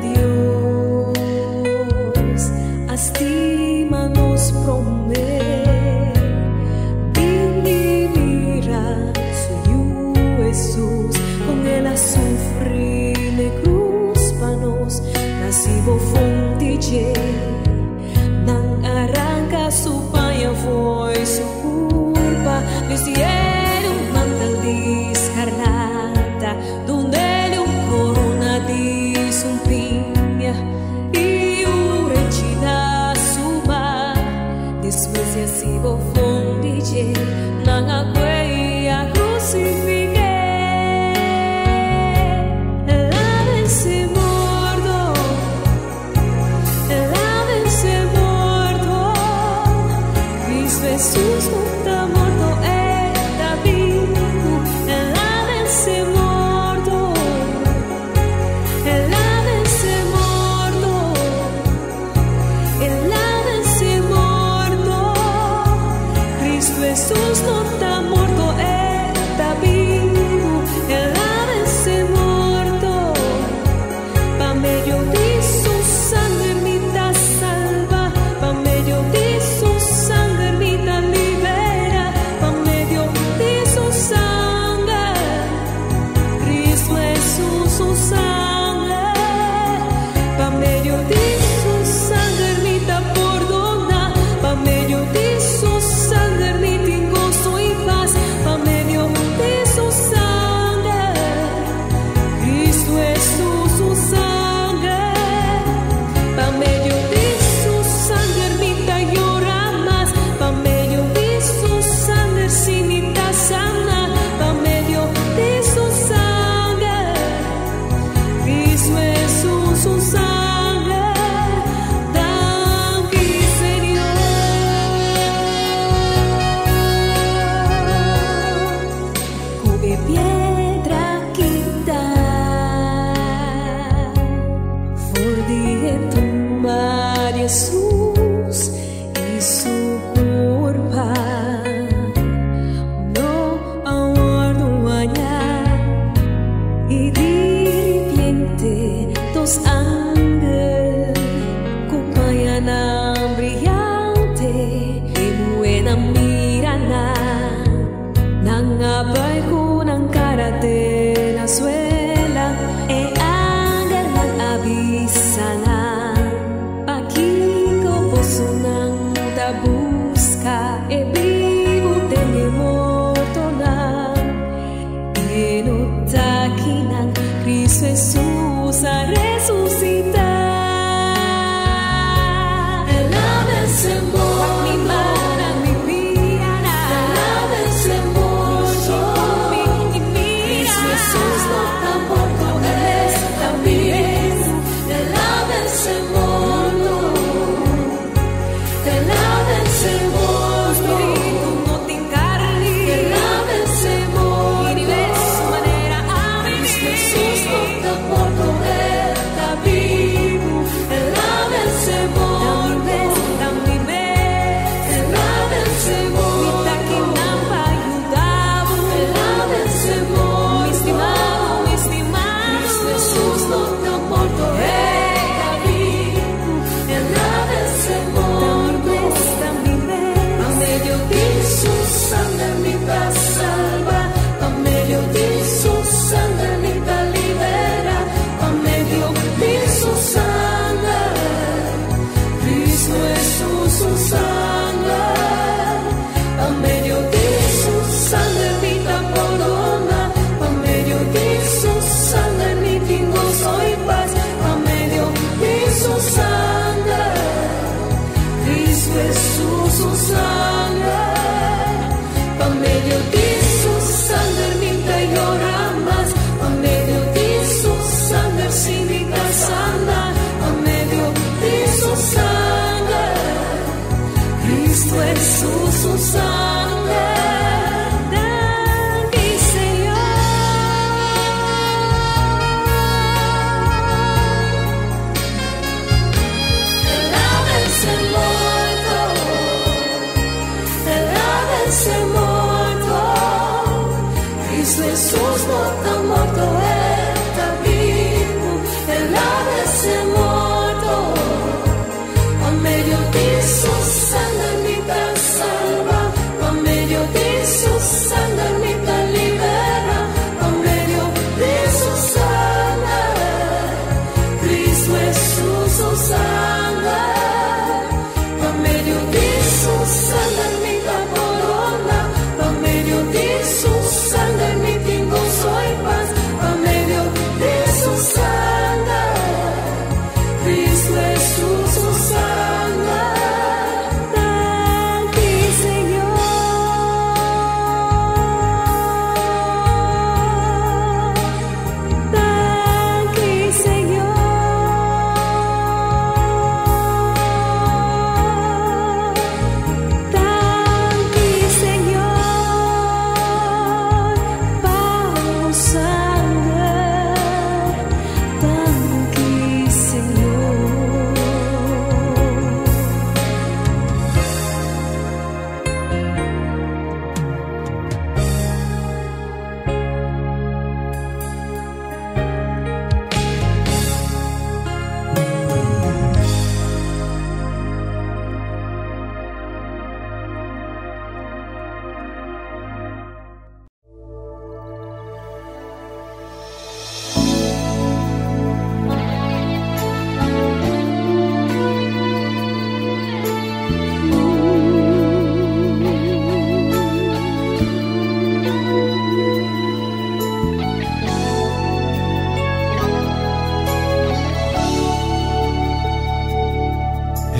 Dios, haz ti manos promet, vivirá, soy Jesús, con el azufre le cruz panos, nacido fontiche, nan arranca su paya foi su culpa, les dieron mantal de escarlata, donde después de así vos fondille, nan a huella crucifique. La vence mordo, Cristo Jesús no está morto, está vivo. La vence mordo, Jesús no está muerto, está vivo. Él ha vencido muerto. Pa' medio de su sangre me da salva. Pa' medio de su sangre me da libera. Pa' medio de su sangre. Cristo Jesús, su sangre. Pa' medio de su sangre me da perdona. Pa' medio de su sangre. Jesús y su culpa no aguardo allá y de repente dos ángeles acompañan a brillante en buena mirada nan abajo nan cara de la suela e ángel nan avisala busca e vivo tenye morto na e no takinan Cristo Jesús a resucitar. El ave se mora mi mara mi piana. El ave se mora mi mira. Cristo Jesús no está muerto, él está vivo. El ave se mora. El ave se mora. Jesús no está muerto, está vivo.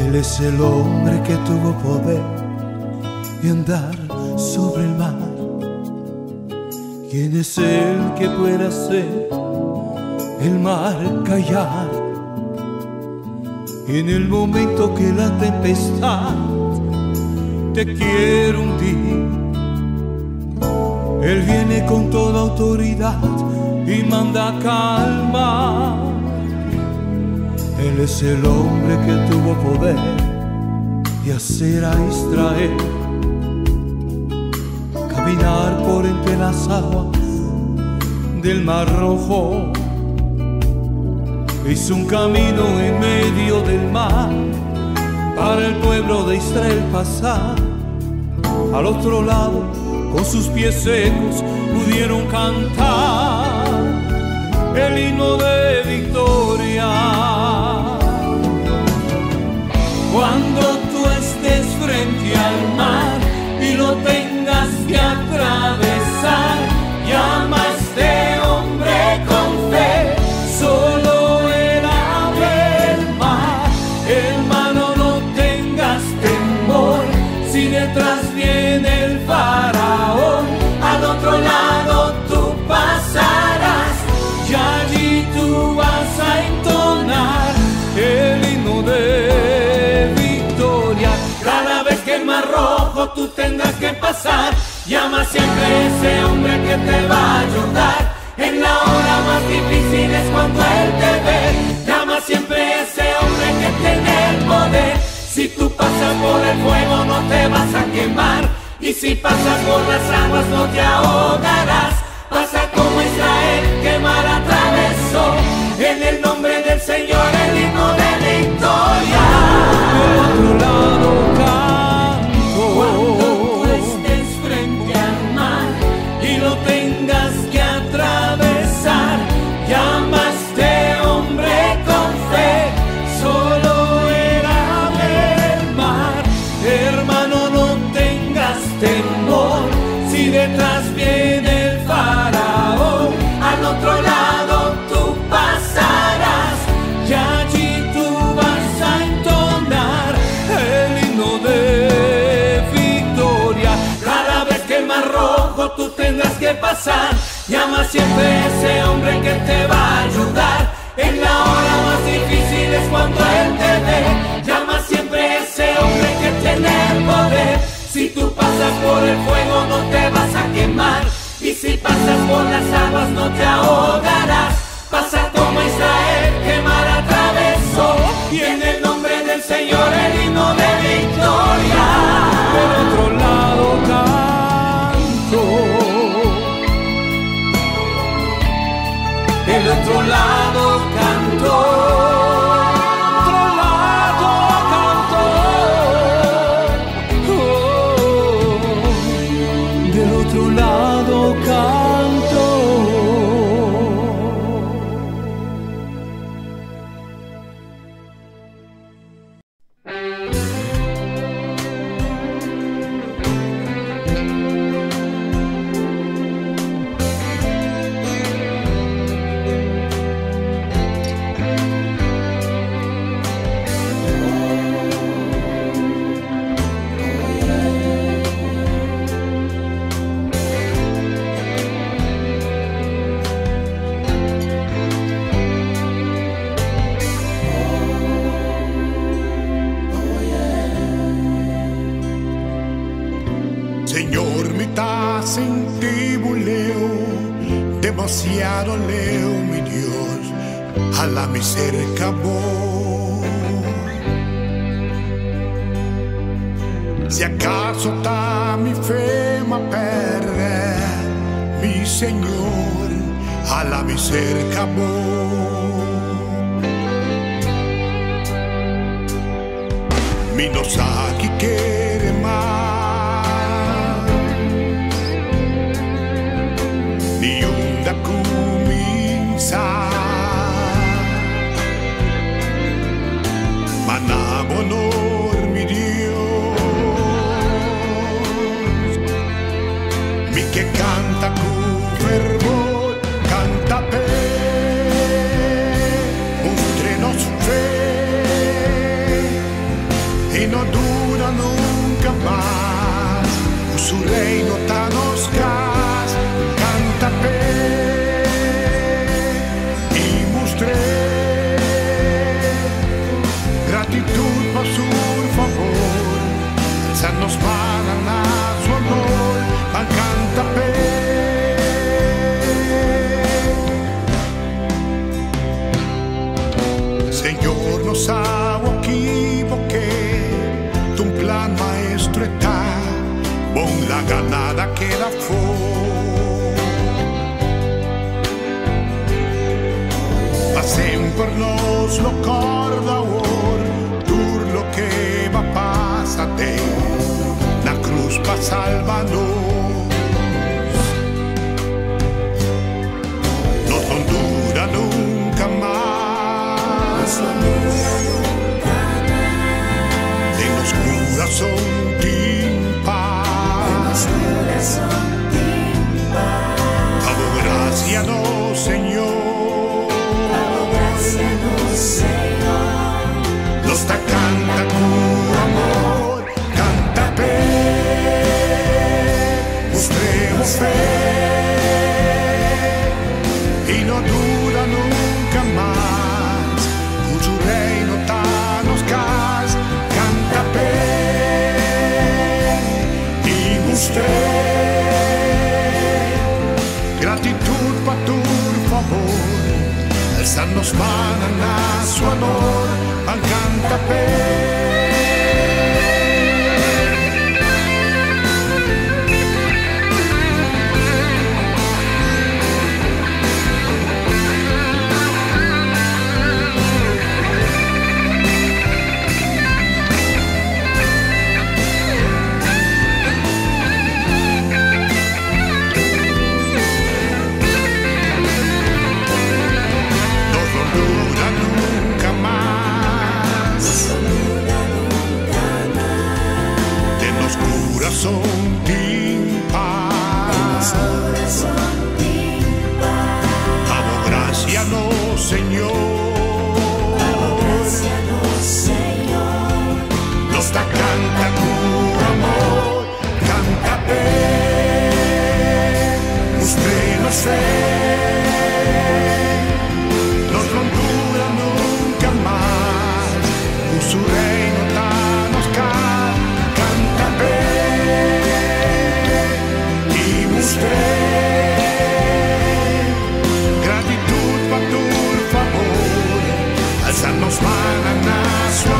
Él es el hombre que tuvo poder de andar sobre el mar. ¿Quién es el que puede hacer el mar callar? En el momento que la tempestad te quiere hundir, Él viene con toda autoridad y manda calmar. Él es el hombre que tuvo poder de hacer a Israel caminar por entre las aguas del Mar Rojo. Hizo un camino en medio del mar para el pueblo de Israel pasar al otro lado. Con sus pies secos pudieron cantar el himno de victoria. Cuando tú estés frente al mar y lo tengas que atravesar, llama a este hombre con fe. Solo él abre el mar. Hermano, no tengas temor. Si detrás viene el faraón, al otro lado tú pasarás. Y allí tú vas a entonar el himno de victoria. Cada vez que el mar rojo tú tengas que pasar, llama siempre a ese hombre que te va a ayudar. En la hora más difícil es cuando Él te ve. Llama siempre a ese hombre que tiene el poder. Si tú pasas por el fuego no te vas a quemar, y si pasas por las aguas no te ahogarás. Pasa como Israel que mar atravesó. En el nombre del Señor el himno de victoria. Del otro lado canto. Cuando tú estés frente al mar y lo tengas que atravesar, llama a este hombre con fe. Solo era el mar. Hermano, no tengas temor. Si detrás viene el faraón, al otro lado tú pasarás. Y allí tú vas a entonar el himno de victoria. Cada vez que el mar rojo tú tendrás que pasar, llama siempre a ese hombre que te va a ayudar. En la hora más difícil es cuando Él te ve. Llama siempre a ese hombre que tiene el poder. Si tú pasas por el fuego no te vas a quemar, y si pasas por las aguas no te ahogarás. Pasa como Israel que mar atravesó. Y en el nombre del Señor el himno de victoria. Por otro lado canto. Del otro lado cantó, otro lado cantó, oh, del otro lado cantó. En ti buleo, demasiado leo, mi Dios, hala mi cerca vos. Si acaso ta mi fe ma perde, mi Señor, hala mi cerca vos. Mi no sa qui quiere más. Ni onda comienza, manabo honor, mi Dios, mi que canta con fervor, canta pe. Señor, no sabo equivoqué, tu plan maestro está, bon la ganada que la fue. Passem per nos lo cor d'or, dur lo que va passate, la cruz va salvanos. Nos condura nunca más la luz. Denos corazón din paz. Dado gracia no, Señor. Nos da canta tu amor, canta pe, mostremos fe. Gratitud pa' tu favor, alzarnos manan a su amor, al cantape. Gratitud por tu favor, alzarnos mañana.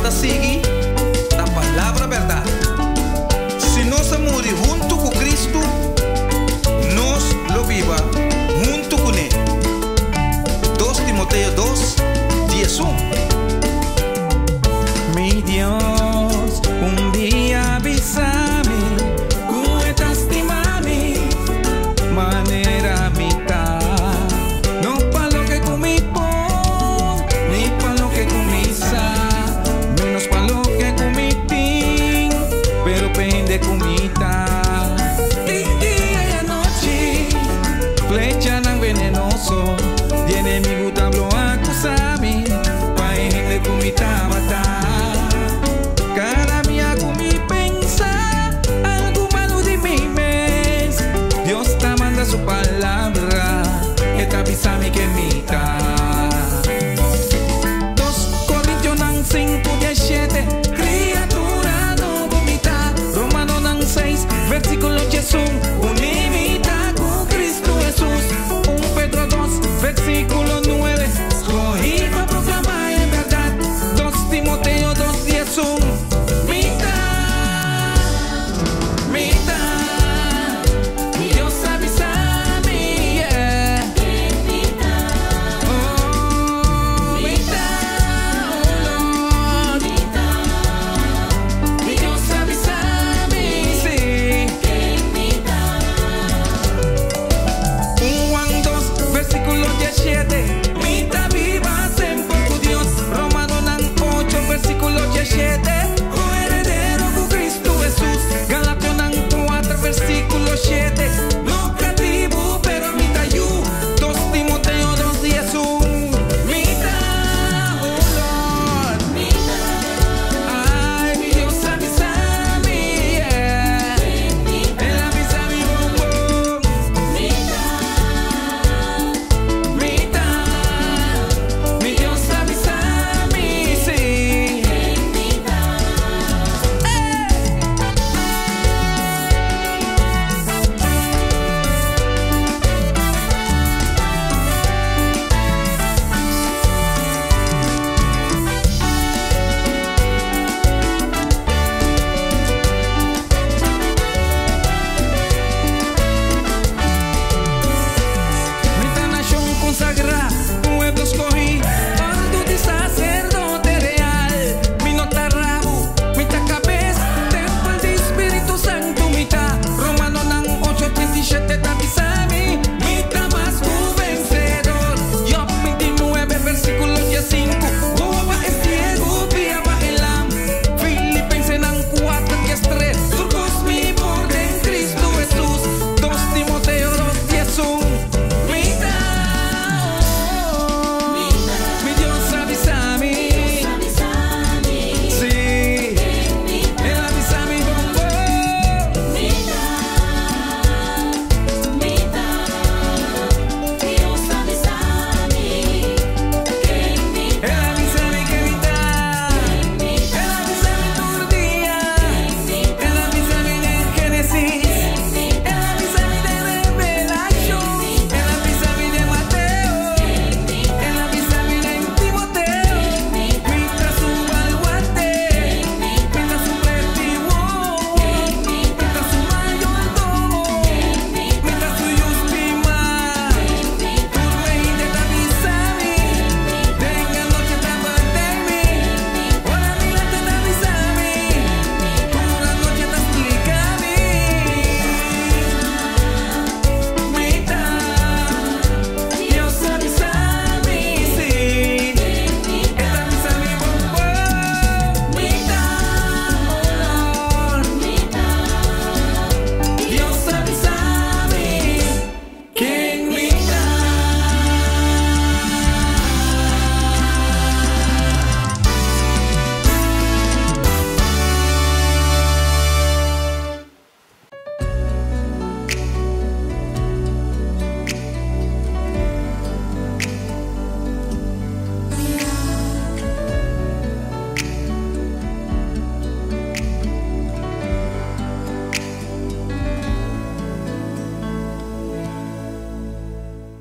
profeta sigue la palabra verdad. Si nos morir junto con Cristo, nos lo viva junto con Él. 2 Timoteo 2:11. Mi Dios, un día avísame.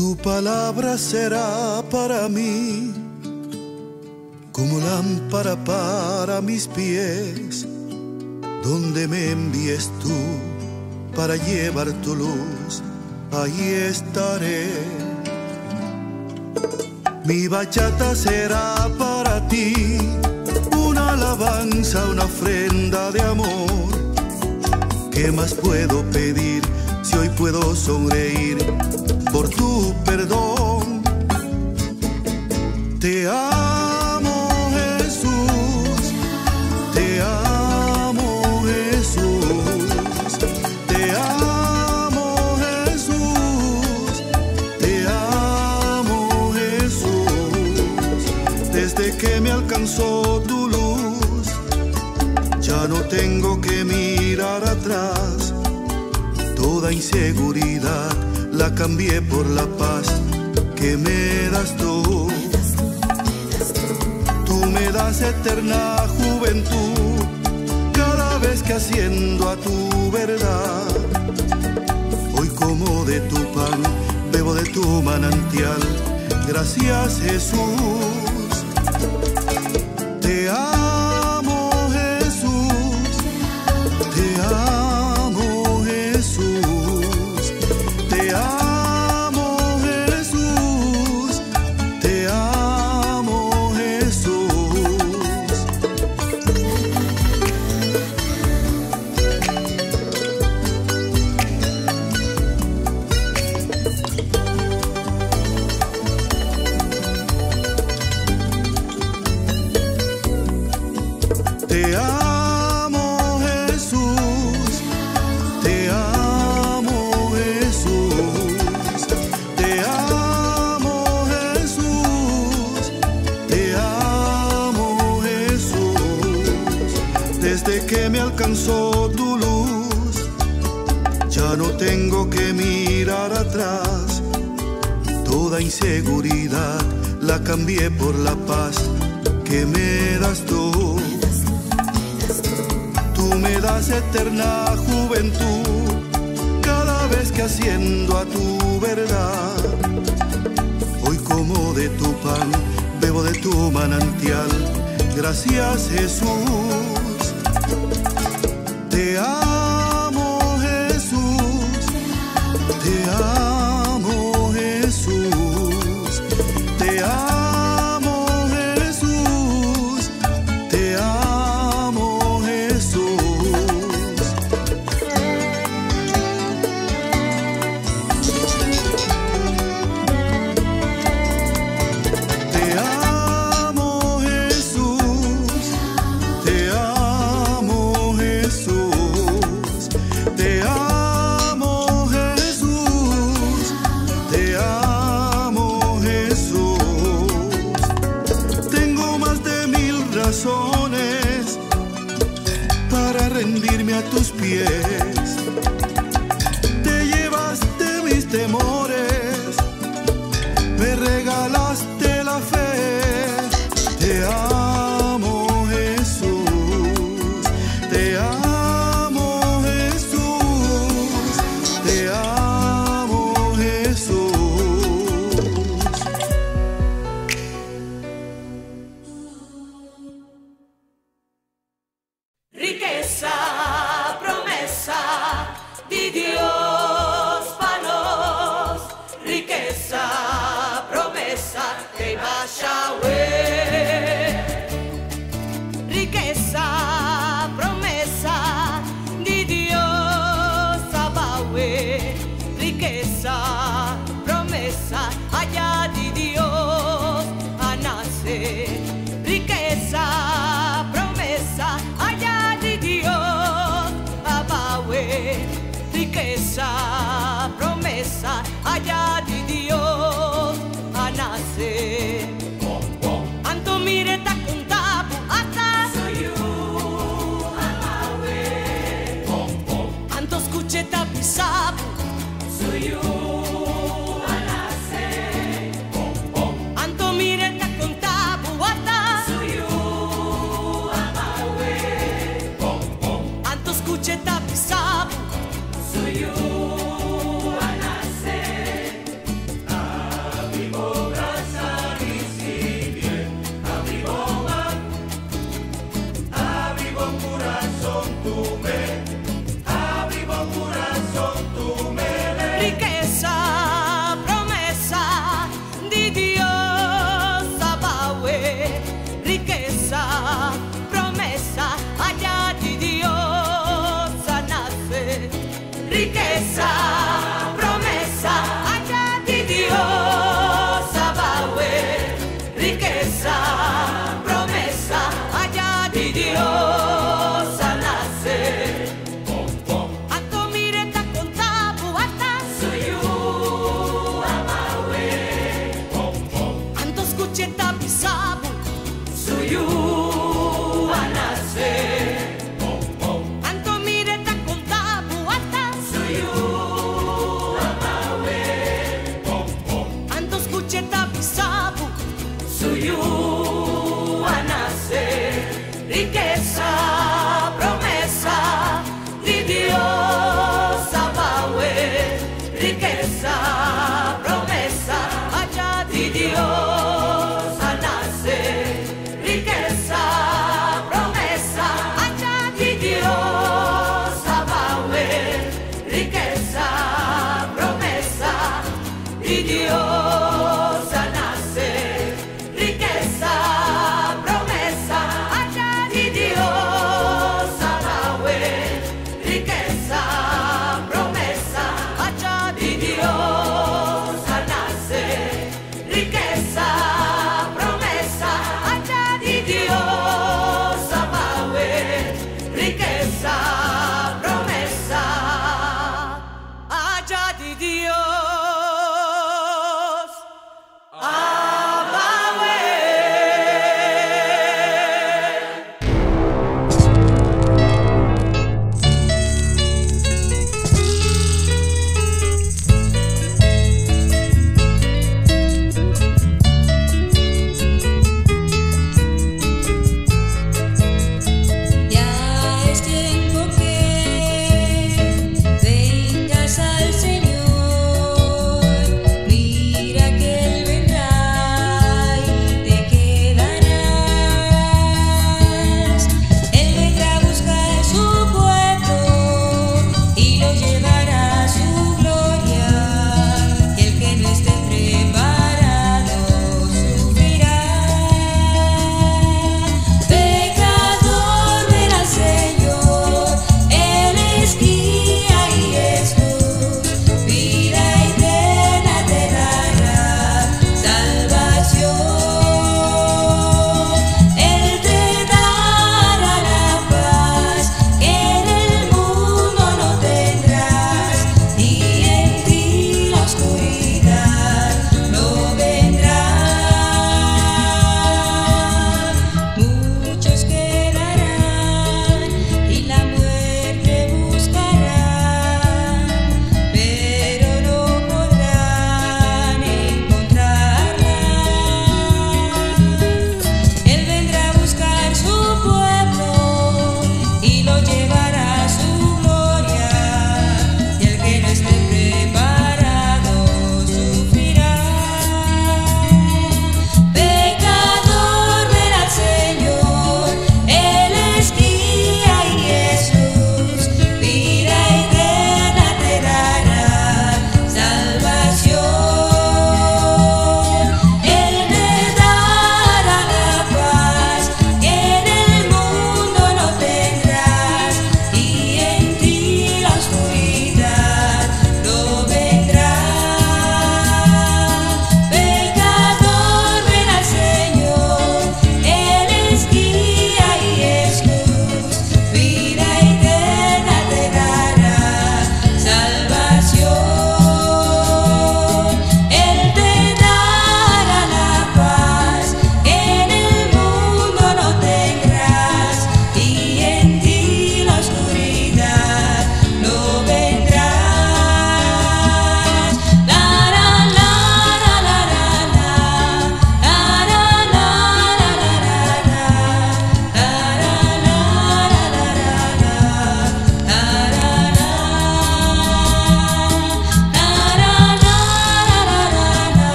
Tu palabra será para mí como lámpara para mis pies, donde me envíes tú para llevar tu luz, ahí estaré. Mi bachata será para ti una alabanza, una ofrenda de amor. ¿Qué más puedo pedir si hoy puedo sonreír por tu perdón? Te amo, Jesús. Te amo, Jesús. Te amo, Jesús. Te amo, Jesús. Desde que me alcanzó tu luz, ya no tengo que mirar atrás. Toda inseguridad la cambié por la paz que me das tú. Tú me das eterna juventud cada vez que haciendo a tu verdad. Hoy como de tu pan, bebo de tu manantial. Gracias, Jesús. Te amo, Jesús. Te amo. Desde que me alcanzó tu luz, ya no tengo que mirar atrás. Toda inseguridad la cambié por la paz que me das tú. Tú me das eterna juventud cada vez que haciendo a tu verdad. Hoy como de tu pan, bebo de tu manantial. Gracias, Jesús. Te amo, Jesús. Te amo, Jesús. Te amo, Jesús. Te amo, Jesús. Te amo, Jesús. Te amo. Para rendirme a tus pies, te llevaste mis temores, me regalaste la fe. Te amo, Jesús. Te amo, Jesús. Te amo, Jesús. Esa promesa de Dios para nós, riqueza, promesa de Yahweh, riqueza, promesa de Dios Sabaoth, riqueza, promesa allá de Dios a nacer, riqueza, promesa allá. Riqueza, promesa, allá de Dios a nacer. Anto mire ta contabu ata. Nace riqueza, promesa allá de Dios.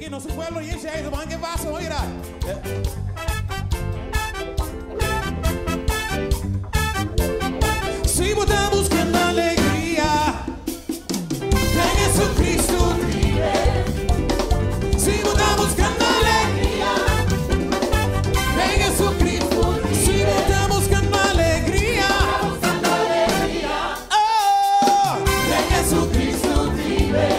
aquí en nuestro pueblo y ese ahí van que pasan, oiga. Si votamos buscando alegría, en Jesucristo vive. Si votamos buscando alegría, en Jesucristo vive. Si votamos buscando alegría, oh, en Jesucristo vive.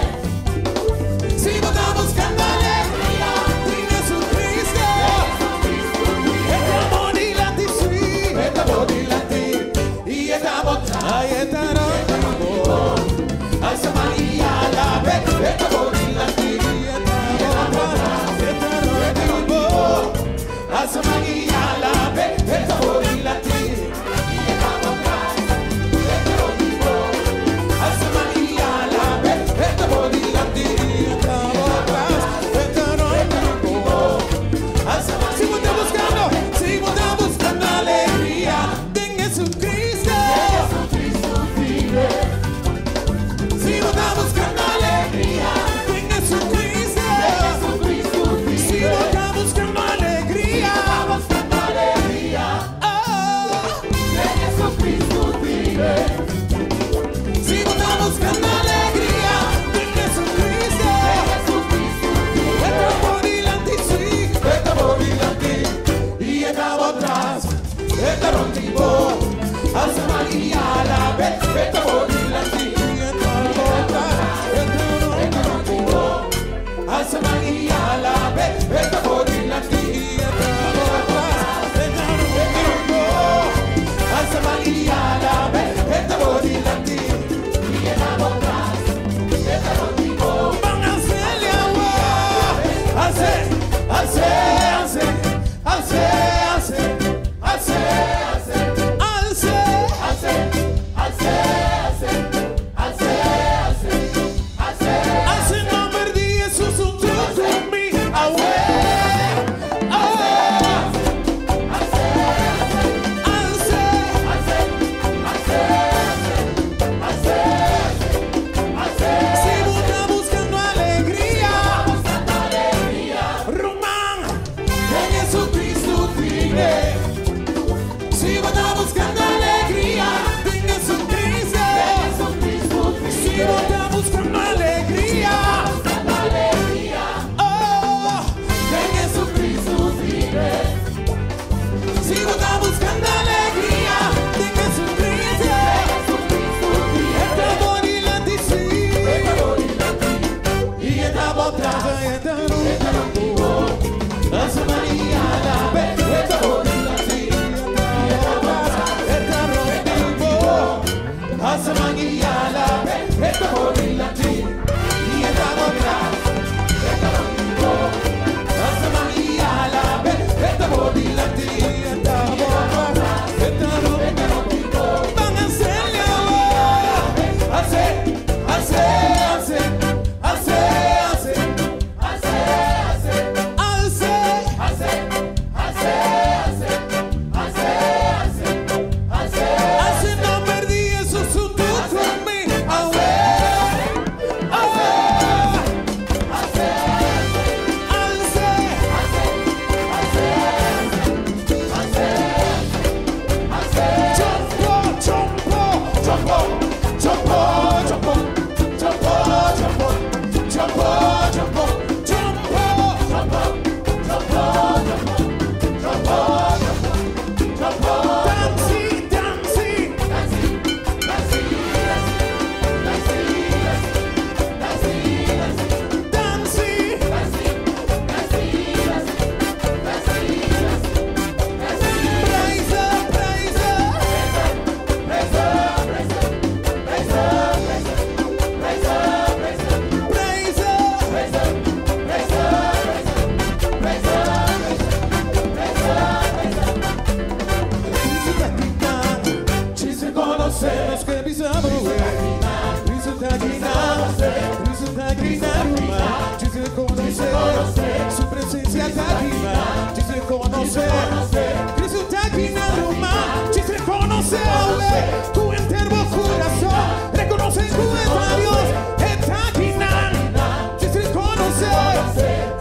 Reconoce tu Dios, está aquí, nadie, te reconoce.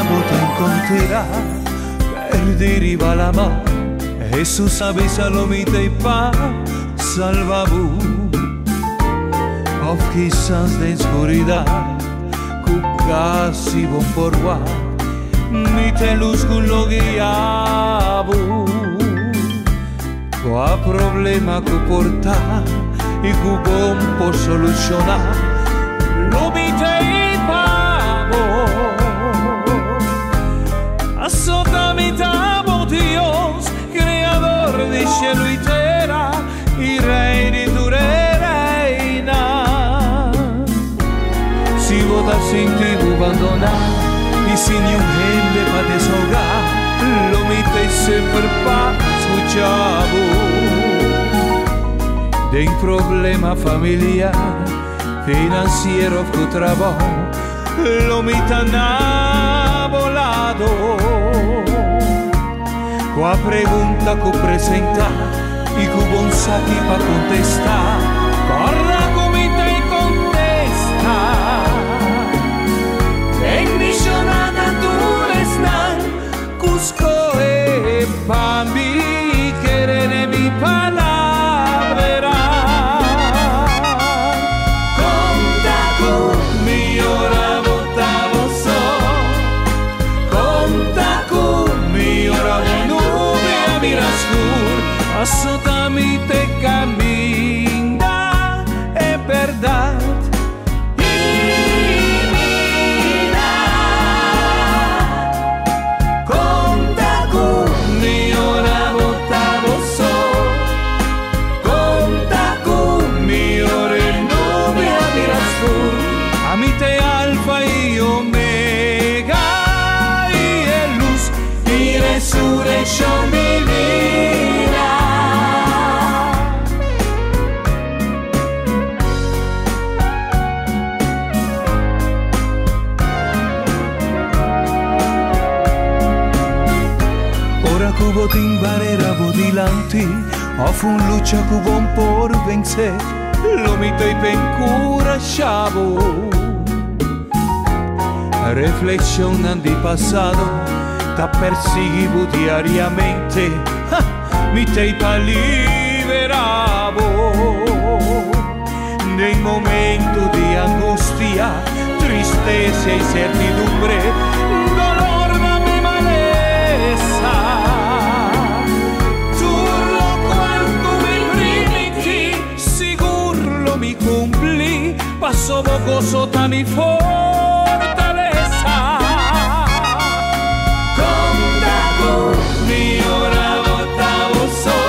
amo te encontrerá, perderiva la mà, Jesús avvisa l'omite in paz, salvabu. Of quizás de oscuridad, cucasi bon porwa, mi te luz con lo guiabu. Coa problema que porta y cubón por solucionar, lo mi te cielo y tierra y reina y tu reina. Si votas sin ti tú abandonar y sin ni un gente para desahogar, lo mite y siempre para escuchar. De un problema familiar, financiero tu trabajo, lo mite han volado. Cuá pregunta que presenta y que bon saque pa contestar, corra comita y contesta. Bendicionada tú estás, Cusco e pa mi querer e mi palabra. Conta con mi hora votavo so, conta con mi hora de nuevo. Asota mi te camina, é verdad. Divina, conta con mi hora votavo so, conta con mi hora el nombre a mi razón. A mi te alfa y omega y el luz y resurrección divina. Cubo tin barera vodilanti, ofun lucha cubón por vencer, lo mito y pencura chavo. Reflexionando el pasado, ta persigo diariamente, mi te pa liberavo. Nei momento de angustia, tristeza y certidumbre, dolor da mi maleza. Paso gozo da mi fortaleza. Conta con mi hora votavo so,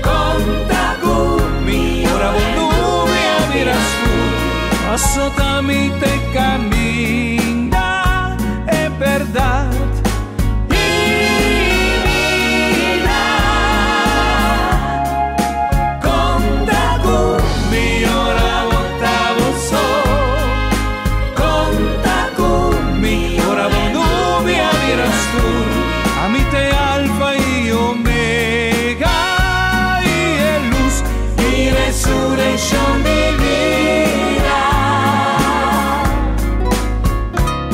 conta con mi hora votavo a mi razón. Paso da mi te camina, es verdad.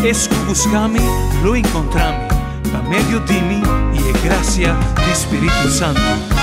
Es que buscame, lo encontrame, a medio de mí y es gracia de Espíritu Santo.